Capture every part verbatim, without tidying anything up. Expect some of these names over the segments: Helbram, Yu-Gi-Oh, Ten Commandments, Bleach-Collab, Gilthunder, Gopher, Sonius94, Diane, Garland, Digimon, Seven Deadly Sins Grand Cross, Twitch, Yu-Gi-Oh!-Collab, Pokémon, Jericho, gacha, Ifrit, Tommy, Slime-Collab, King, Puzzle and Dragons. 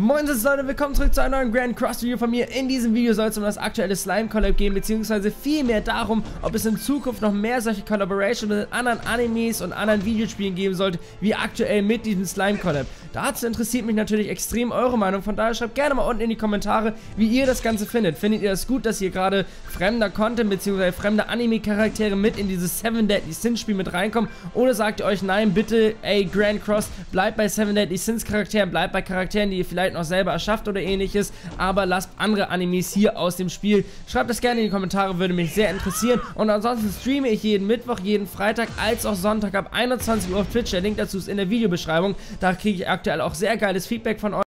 Moin Leute, willkommen zurück zu einem neuen Grand Cross Video von mir. In diesem Video soll es um das aktuelle Slime-Collab gehen, beziehungsweise vielmehr darum, ob es in Zukunft noch mehr solche Collaborations mit anderen Animes und anderen Videospielen geben sollte, wie aktuell mit diesem Slime-Collab. Dazu interessiert mich natürlich extrem eure Meinung, von daher schreibt gerne mal unten in die Kommentare, wie ihr das Ganze findet. Findet ihr das gut, dass hier gerade fremder Content bzw. fremde Anime-Charaktere mit in dieses Seven Deadly Sins Spiel mit reinkommen? Oder sagt ihr euch, nein, bitte, ey, Grand Cross, bleibt bei Seven Deadly Sins Charakteren, bleibt bei Charakteren, die ihr vielleicht noch selber erschafft oder ähnliches, aber lasst andere Animes hier aus dem Spiel. Schreibt es gerne in die Kommentare, würde mich sehr interessieren. Und ansonsten streame ich jeden Mittwoch, jeden Freitag als auch Sonntag ab einundzwanzig Uhr auf Twitch. Der Link dazu ist in der Videobeschreibung. Da kriege ich aktuell auch sehr geiles Feedback von euch,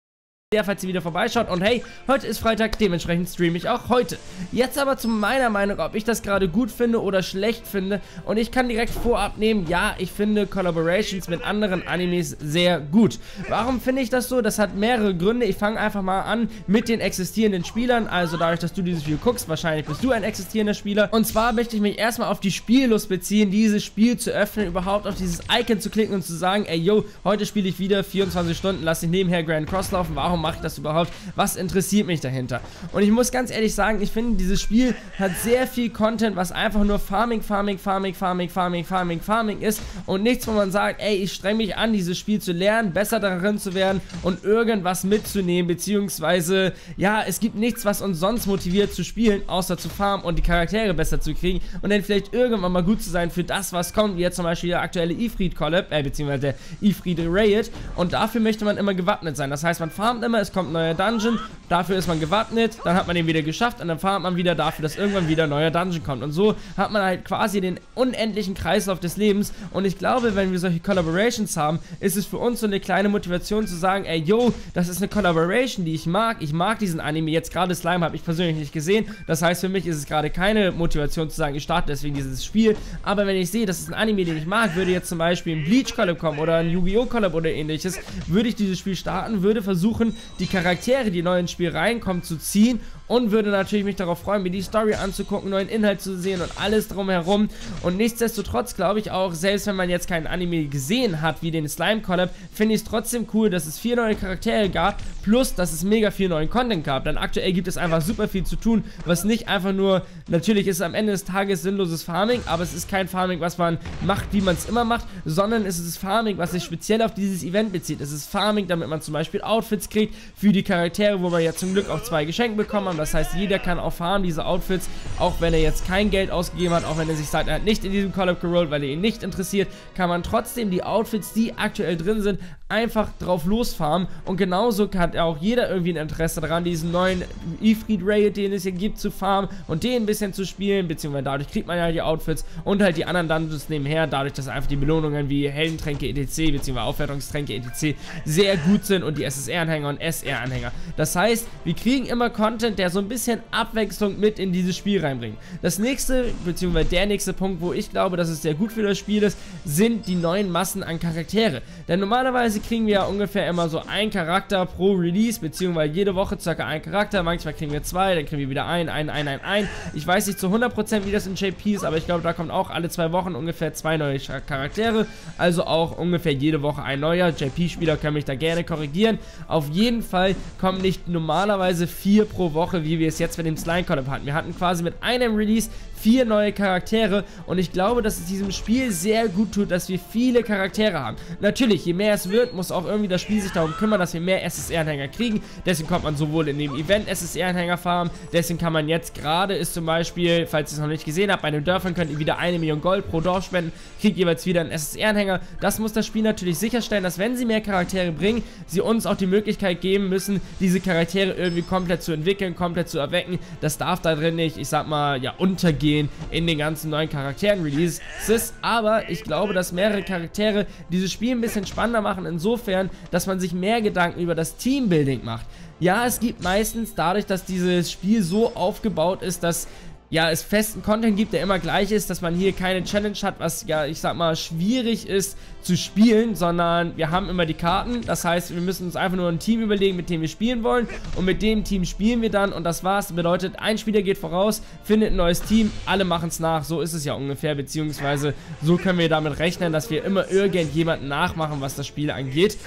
falls ihr wieder vorbeischaut. Und hey, heute ist Freitag, dementsprechend streame ich auch heute. Jetzt aber zu meiner Meinung, ob ich das gerade gut finde oder schlecht finde. Und ich kann direkt vorab nehmen, ja, ich finde Collaborations mit anderen Animes sehr gut. Warum finde ich das so? Das hat mehrere Gründe. Ich fange einfach mal an mit den existierenden Spielern. Also dadurch, dass du dieses Video guckst, wahrscheinlich bist du ein existierender Spieler. Und zwar möchte ich mich erstmal auf die Spiellust beziehen, dieses Spiel zu öffnen, überhaupt auf dieses Icon zu klicken und zu sagen, ey, yo, heute spiele ich wieder vierundzwanzig Stunden, lass ich nebenher Grand Cross laufen. Warum mache ich das überhaupt? Was interessiert mich dahinter? Und ich muss ganz ehrlich sagen, ich finde, dieses Spiel hat sehr viel Content, was einfach nur Farming, Farming, Farming, Farming, Farming, Farming, Farming ist und nichts, wo man sagt, ey, ich streng mich an, dieses Spiel zu lernen, besser darin zu werden und irgendwas mitzunehmen, beziehungsweise, ja, es gibt nichts, was uns sonst motiviert zu spielen, außer zu farmen und die Charaktere besser zu kriegen und dann vielleicht irgendwann mal gut zu sein für das, was kommt, wie jetzt zum Beispiel der aktuelle Ifrit-Collab, äh, beziehungsweise der Ifrit-Raid, und dafür möchte man immer gewappnet sein. Das heißt, man farmt immer, es kommt ein neuer Dungeon, dafür ist man gewappnet, dann hat man den wieder geschafft und dann farmt man wieder dafür, dass irgendwann wieder ein neuer Dungeon kommt. Und so hat man halt quasi den unendlichen Kreislauf des Lebens. Und ich glaube, wenn wir solche Collaborations haben, ist es für uns so eine kleine Motivation zu sagen, ey, yo, das ist eine Collaboration, die ich mag. Ich mag diesen Anime. Jetzt gerade Slime habe ich persönlich nicht gesehen. Das heißt, für mich ist es gerade keine Motivation zu sagen, ich starte deswegen dieses Spiel. Aber wenn ich sehe, das ist ein Anime, den ich mag, würde jetzt zum Beispiel ein Bleach-Collab kommen oder ein Yu-Gi-Oh!-Collab oder ähnliches, würde ich dieses Spiel starten, würde versuchen, die Charaktere, die neu ins Spiel reinkommen, zu ziehen und würde natürlich mich darauf freuen, mir die Story anzugucken, neuen Inhalt zu sehen und alles drumherum. Und nichtsdestotrotz glaube ich auch, selbst wenn man jetzt keinen Anime gesehen hat, wie den Slime-Collab, finde ich es trotzdem cool, dass es vier neue Charaktere gab, plus, dass es mega viel neuen Content gab. Denn aktuell gibt es einfach super viel zu tun, was nicht einfach nur, natürlich ist es am Ende des Tages sinnloses Farming, aber es ist kein Farming, was man macht, wie man es immer macht, sondern es ist Farming, was sich speziell auf dieses Event bezieht. Es ist Farming, damit man zum Beispiel Outfits kriegt für die Charaktere, wo wir ja zum Glück auch zwei Geschenke bekommen haben. Das heißt, jeder kann auch farmen diese Outfits, auch wenn er jetzt kein Geld ausgegeben hat, auch wenn er sich sagt, er hat nicht in diesem Collab gerollt, weil er ihn nicht interessiert, kann man trotzdem die Outfits, die aktuell drin sind, einfach drauf losfarmen. Und genauso hat auch jeder irgendwie ein Interesse daran, diesen neuen Ifrit Raid, den es hier gibt, zu farmen und den ein bisschen zu spielen, beziehungsweise dadurch kriegt man ja die Outfits und halt die anderen Dungeons nebenher, dadurch, dass einfach die Belohnungen wie Heldentränke et cetera, beziehungsweise Aufwertungstränke et cetera sehr gut sind und die S S R-Anhänger und S R-Anhänger. Das heißt, wir kriegen immer Content, der so ein bisschen Abwechslung mit in dieses Spiel reinbringen. Das nächste, beziehungsweise der nächste Punkt, wo ich glaube, dass es sehr gut für das Spiel ist, sind die neuen Massen an Charaktere. Denn normalerweise kriegen wir ja ungefähr immer so einen Charakter pro Release, beziehungsweise jede Woche circa einen Charakter. Manchmal kriegen wir zwei, dann kriegen wir wieder einen, einen, einen, einen, einen. Ich weiß nicht zu hundert Prozent, wie das in J P ist, aber ich glaube, da kommen auch alle zwei Wochen ungefähr zwei neue Charaktere. Also auch ungefähr jede Woche ein neuer. J P-Spieler können mich da gerne korrigieren. Auf jeden Fall kommen nicht normalerweise vier pro Woche, wie wir es jetzt mit dem Slime-Collab hatten. Wir hatten quasi mit einem Release vier neue Charaktere und ich glaube, dass es diesem Spiel sehr gut tut, dass wir viele Charaktere haben. Natürlich, je mehr es wird, muss auch irgendwie das Spiel sich darum kümmern, dass wir mehr S S R-Anhänger kriegen. Deswegen kommt man sowohl in dem Event S S R-Anhänger farmen, deswegen kann man jetzt gerade, ist zum Beispiel, falls ihr es noch nicht gesehen habt, bei den Dörfern könnt ihr wieder eine Million Gold pro Dorf spenden, kriegt jeweils wieder einen S S R-Anhänger. Das muss das Spiel natürlich sicherstellen, dass wenn sie mehr Charaktere bringen, sie uns auch die Möglichkeit geben müssen, diese Charaktere irgendwie komplett zu entwickeln, komplett zu erwecken. Das darf da drin nicht, ich sag mal, ja, untergehen in den ganzen neuen Charakteren-Releases. Aber ich glaube, dass mehrere Charaktere dieses Spiel ein bisschen spannender machen, insofern, dass man sich mehr Gedanken über das Teambuilding macht. Ja, es gibt meistens dadurch, dass dieses Spiel so aufgebaut ist, dass ja, es festen Content gibt, der immer gleich ist, dass man hier keine Challenge hat, was ja, ich sag mal, schwierig ist zu spielen, sondern wir haben immer die Karten. Das heißt, wir müssen uns einfach nur ein Team überlegen, mit dem wir spielen wollen, und mit dem Team spielen wir dann, und das war's. Bedeutet, ein Spieler geht voraus, findet ein neues Team, alle machen es nach. So ist es ja ungefähr, beziehungsweise so können wir damit rechnen, dass wir immer irgendjemanden nachmachen, was das Spiel angeht.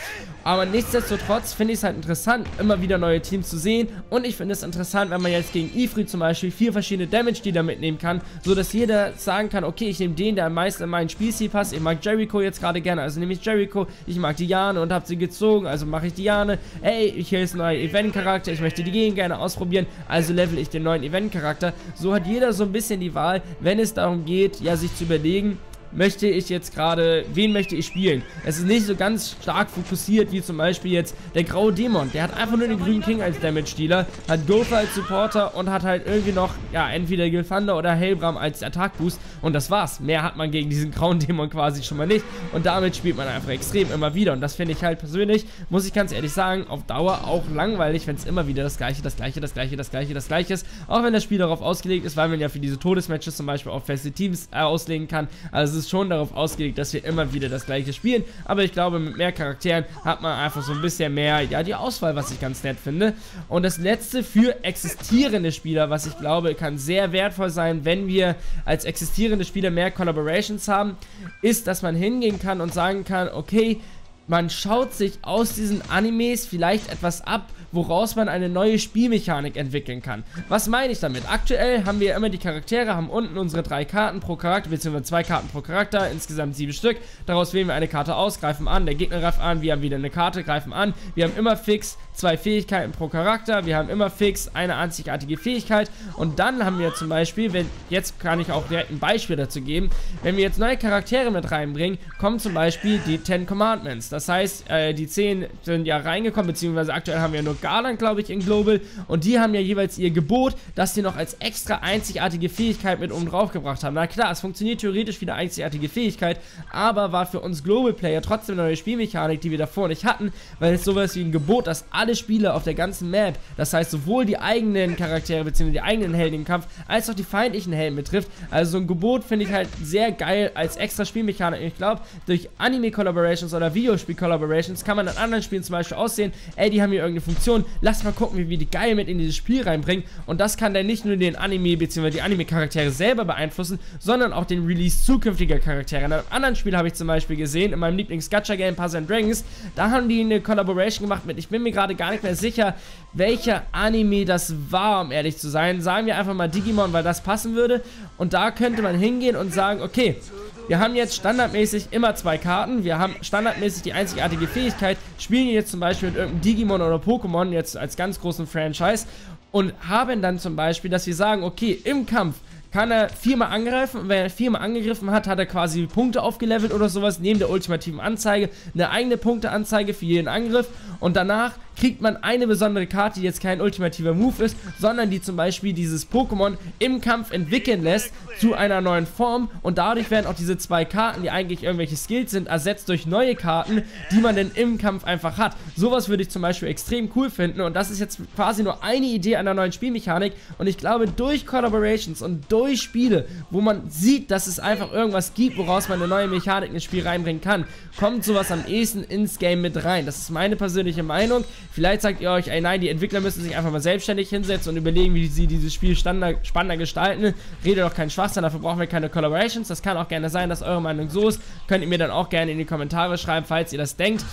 Aber nichtsdestotrotz finde ich es halt interessant, immer wieder neue Teams zu sehen, und ich finde es interessant, wenn man jetzt gegen Ifrit zum Beispiel vier verschiedene Damage die da mitnehmen kann, so dass jeder sagen kann, okay, ich nehme den, der am meisten in meinen Spielstil passt. Ich mag Jericho jetzt gerade gerne, also nehme ich Jericho. Ich mag Diane und habe sie gezogen, also mache ich Diane. Ey, hier ist ein neuer Event-Charakter, ich möchte Diane gerne ausprobieren, also level ich den neuen Event-Charakter. So hat jeder so ein bisschen die Wahl, wenn es darum geht, ja, sich zu überlegen, möchte ich jetzt gerade, wen möchte ich spielen? Es ist nicht so ganz stark fokussiert wie zum Beispiel jetzt der graue Dämon. Der hat einfach nur den grünen King als Damage-Dealer, hat Gopher als Supporter und hat halt irgendwie noch, ja, entweder Gilthunder oder Helbram als Attack-Boost, und das war's. Mehr hat man gegen diesen grauen Dämon quasi schon mal nicht, und damit spielt man einfach extrem immer wieder, und das finde ich halt persönlich, muss ich ganz ehrlich sagen, auf Dauer auch langweilig, wenn es immer wieder das gleiche, das gleiche, das gleiche, das gleiche, das gleiche ist, auch wenn das Spiel darauf ausgelegt ist, weil man ja für diese Todesmatches zum Beispiel auch feste Teams äh, auslegen kann, also es ist schon darauf ausgelegt, dass wir immer wieder das gleiche spielen, aber ich glaube, mit mehr Charakteren hat man einfach so ein bisschen mehr, ja, die Auswahl, was ich ganz nett finde. Und das letzte für existierende Spieler, was ich glaube, kann sehr wertvoll sein, wenn wir als existierende Spieler mehr Collaborations haben, ist, dass man hingehen kann und sagen kann, okay, man schaut sich aus diesen Animes vielleicht etwas ab, woraus man eine neue Spielmechanik entwickeln kann. Was meine ich damit? Aktuell haben wir immer die Charaktere, haben unten unsere drei Karten pro Charakter, beziehungsweise zwei Karten pro Charakter, insgesamt sieben Stück. Daraus wählen wir eine Karte aus, greifen an, der Gegner greift an, wir haben wieder eine Karte, greifen an. Wir haben immer fix zwei Fähigkeiten pro Charakter, wir haben immer fix eine einzigartige Fähigkeit. Und dann haben wir zum Beispiel, wenn, jetzt kann ich auch direkt ein Beispiel dazu geben, wenn wir jetzt neue Charaktere mit reinbringen, kommen zum Beispiel die Ten Commandments. Das heißt, äh, die zehn sind ja reingekommen, beziehungsweise aktuell haben wir nur Garland, glaube ich, in Global, und die haben ja jeweils ihr Gebot, dass sie noch als extra einzigartige Fähigkeit mit oben drauf gebracht haben. Na klar, es funktioniert theoretisch wie eine einzigartige Fähigkeit, aber war für uns Global-Player trotzdem eine neue Spielmechanik, die wir davor nicht hatten, weil es sowas wie ein Gebot, dass alle Spieler auf der ganzen Map, das heißt sowohl die eigenen Charaktere, beziehungsweise die eigenen Helden im Kampf, als auch die feindlichen Helden betrifft. Also so ein Gebot finde ich halt sehr geil als extra Spielmechanik. Ich glaube, durch Anime-Collaborations oder Videospiele Collaborations kann man an anderen Spielen zum Beispiel aussehen, ey, die haben hier irgendeine Funktion, lass mal gucken, wie wir die geil mit in dieses Spiel reinbringen, und das kann dann nicht nur den Anime bzw. die Anime-Charaktere selber beeinflussen, sondern auch den Release zukünftiger Charaktere. In einem anderen Spiel habe ich zum Beispiel gesehen, in meinem Lieblings-Gacha-Game Puzzle and Dragons, da haben die eine Collaboration gemacht mit, ich bin mir gerade gar nicht mehr sicher, welcher Anime das war, um ehrlich zu sein, sagen wir einfach mal Digimon, weil das passen würde, und da könnte man hingehen und sagen, okay, wir haben jetzt standardmäßig immer zwei Karten, wir haben standardmäßig die einzigartige Fähigkeit, spielen jetzt zum Beispiel mit irgendeinem Digimon oder Pokémon, jetzt als ganz großen Franchise, und haben dann zum Beispiel, dass wir sagen, okay, im Kampf kann er viermal angreifen, und wenn er viermal angegriffen hat, hat er quasi Punkte aufgelevelt oder sowas, neben der ultimativen Anzeige, eine eigene Punkteanzeige für jeden Angriff, und danach kriegt man eine besondere Karte, die jetzt kein ultimativer Move ist, sondern die zum Beispiel dieses Pokémon im Kampf entwickeln lässt zu einer neuen Form, und dadurch werden auch diese zwei Karten, die eigentlich irgendwelche Skills sind, ersetzt durch neue Karten, die man dann im Kampf einfach hat. Sowas würde ich zum Beispiel extrem cool finden, und das ist jetzt quasi nur eine Idee einer neuen Spielmechanik, und ich glaube, durch Collaborations und durch Spiele, wo man sieht, dass es einfach irgendwas gibt, woraus man eine neue Mechanik ins Spiel reinbringen kann, kommt sowas am ehesten ins Game mit rein. Das ist meine persönliche Meinung. Vielleicht sagt ihr euch, ey nein, die Entwickler müssen sich einfach mal selbstständig hinsetzen und überlegen, wie sie dieses Spiel spannender gestalten. Redet doch keinen Schwachsinn, dafür brauchen wir keine Collaborations. Das kann auch gerne sein, dass eure Meinung so ist. Könnt ihr mir dann auch gerne in die Kommentare schreiben, falls ihr das denkt.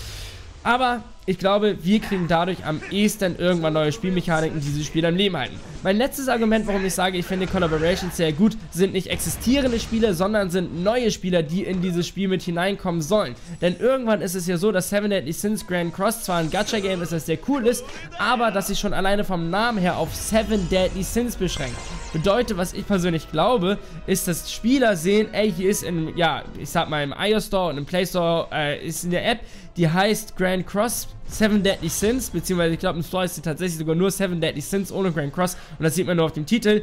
Aber ich glaube, wir kriegen dadurch am ehesten irgendwann neue Spielmechaniken, die dieses Spiel am Leben halten. Mein letztes Argument, warum ich sage, ich finde Collaborations sehr gut, sind nicht existierende Spieler, sondern sind neue Spieler, die in dieses Spiel mit hineinkommen sollen. Denn irgendwann ist es ja so, dass Seven Deadly Sins Grand Cross zwar ein Gacha-Game ist, das sehr cool ist, aber dass sich schon alleine vom Namen her auf Seven Deadly Sins beschränkt. Bedeutet, was ich persönlich glaube, ist, dass Spieler sehen, ey, hier ist in, ja, ich sag mal im iOS Store und im Play Store äh, ist eine App, die heißt Grand Cross Seven Deadly Sins, beziehungsweise ich glaube im Store ist sie tatsächlich sogar nur Seven Deadly Sins ohne Grand Cross, und das sieht man nur auf dem Titel.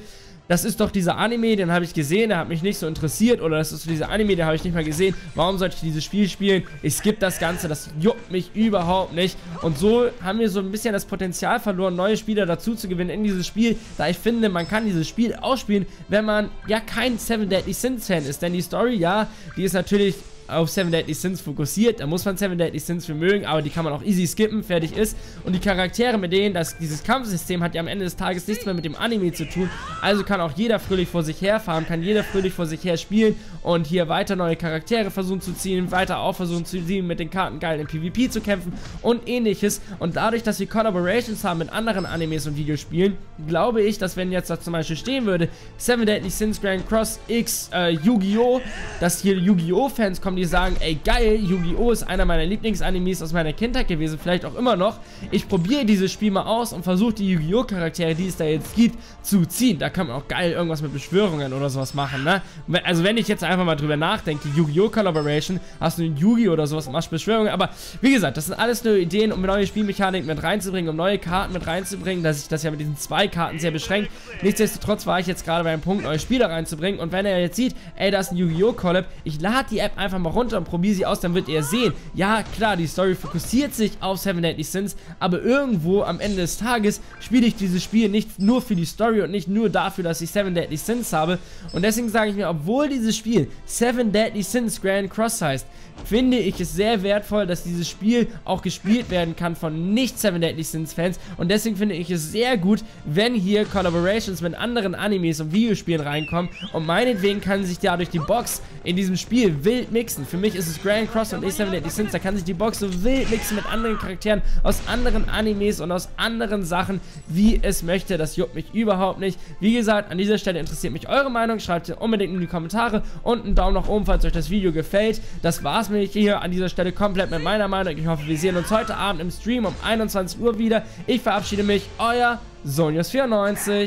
das ist doch dieser Anime, den habe ich gesehen, der hat mich nicht so interessiert, oder das ist so dieser Anime, den habe ich nicht mal gesehen, warum sollte ich dieses Spiel spielen? Ich skippe das Ganze, das juckt mich überhaupt nicht. Und so haben wir so ein bisschen das Potenzial verloren, neue Spieler dazu zu gewinnen in dieses Spiel, da ich finde, man kann dieses Spiel ausspielen, wenn man ja kein Seven Deadly Sins Fan ist, denn die Story, ja, die ist natürlich auf Seven Deadly Sins fokussiert, da muss man Seven Deadly Sins für mögen, aber die kann man auch easy skippen, fertig ist. Und die Charaktere mit denen, das, dieses Kampfsystem hat ja am Ende des Tages nichts mehr mit dem Anime zu tun, also kann auch jeder fröhlich vor sich herfahren, kann jeder fröhlich vor sich her spielen und hier weiter neue Charaktere versuchen zu ziehen, weiter auch versuchen zu ziehen, mit den Karten geil im PvP zu kämpfen und ähnliches. Und dadurch, dass wir Collaborations haben mit anderen Animes und Videospielen, glaube ich, dass wenn jetzt da zum Beispiel stehen würde, Seven Deadly Sins Grand Cross X äh, Yu-Gi-Oh!, dass hier Yu-Gi-Oh! Fans kommen, die sagen, ey geil, Yu-Gi-Oh! Ist einer meiner Lieblingsanimes aus meiner Kindheit gewesen, vielleicht auch immer noch. Ich probiere dieses Spiel mal aus und versuche die Yu-Gi-Oh! Charaktere, die es da jetzt gibt, zu ziehen. Da kann man auch geil irgendwas mit Beschwörungen oder sowas machen, ne? Also wenn ich jetzt einfach mal drüber nachdenke, Yu-Gi-Oh! Collaboration, hast du einen Yu-Gi-Oh! Oder sowas, machst Beschwörungen, aber wie gesagt, das sind alles nur Ideen, um neue Spielmechaniken mit reinzubringen, um neue Karten mit reinzubringen, dass sich das ja mit diesen zwei Karten sehr beschränkt. Nichtsdestotrotz war ich jetzt gerade bei einem Punkt, neue Spieler reinzubringen, und wenn er jetzt sieht, ey, da ist ein Yu-Gi-Oh! Collab, ich lade die App einfach mal runter und probiere sie aus, dann wird ihr sehen, ja klar, die Story fokussiert sich auf Seven Deadly Sins, aber irgendwo am Ende des Tages spiele ich dieses Spiel nicht nur für die Story und nicht nur dafür, dass ich Seven Deadly Sins habe, und deswegen sage ich mir, obwohl dieses Spiel Seven Deadly Sins Grand Cross heißt, finde ich es sehr wertvoll, dass dieses Spiel auch gespielt werden kann von nicht Seven Deadly Sins Fans, und deswegen finde ich es sehr gut, wenn hier Collaborations mit anderen Animes und Videospielen reinkommen, und meinetwegen kann sich dadurch die Box in diesem Spiel wild mixen. Für mich ist es Grand Cross und Seven Deadly Sins, da kann sich die Box so wild mixen mit anderen Charakteren aus anderen Animes und aus anderen Sachen, wie es möchte. Das juckt mich überhaupt nicht. Wie gesagt, an dieser Stelle interessiert mich eure Meinung, schreibt sie unbedingt in die Kommentare und einen Daumen nach oben, falls euch das Video gefällt. Das war's mir hier an dieser Stelle komplett mit meiner Meinung. Ich hoffe, wir sehen uns heute Abend im Stream um einundzwanzig Uhr wieder. Ich verabschiede mich, euer Sonius vierundneunzig.